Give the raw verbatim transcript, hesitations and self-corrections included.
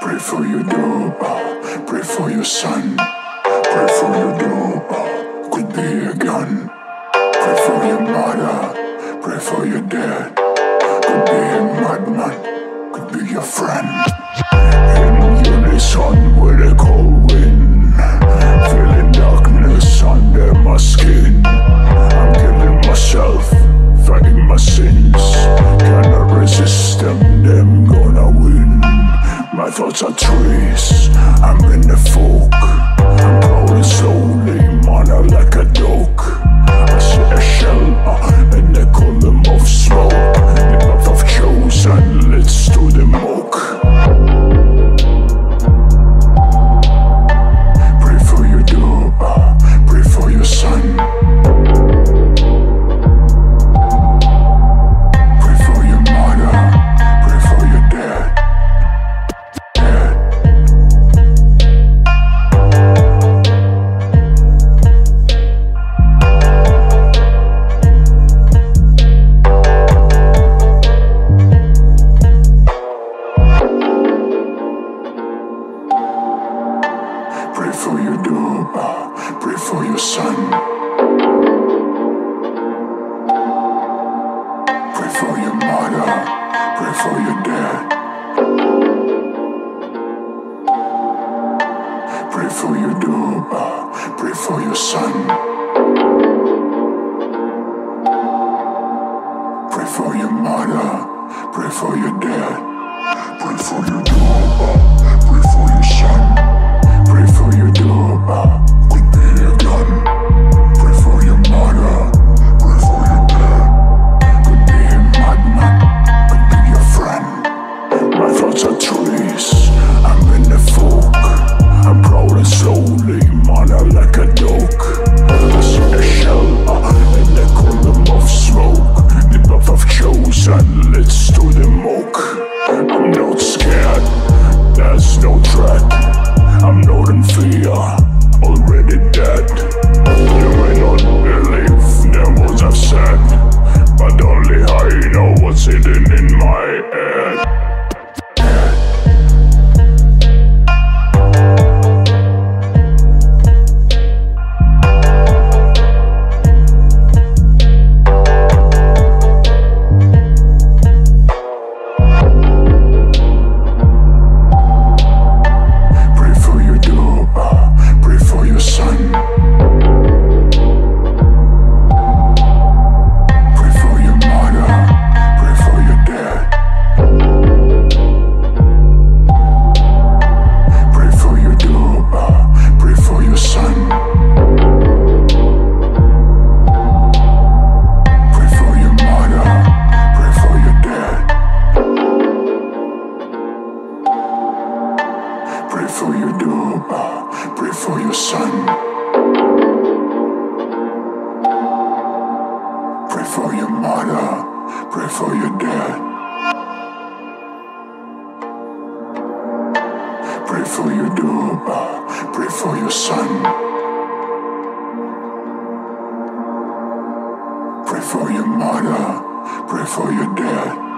Pray for your dog, uh, pray for your son. Pray for your dog, uh, could be a gun. Pray for your mother, pray for your dad. Could be a madman, could be your friend. In unison with a cold wind, feeling darkness under my skin. I'm killing myself, fighting my sins. Cannot resist them, them gonna win. My thoughts are trees, I'm in the fog. I'm crawling slowly, mana like a dog. I see a shell uh, in a column of smoke. The path I've chosen leads to the moke. Pray for your mother, pray for your dad.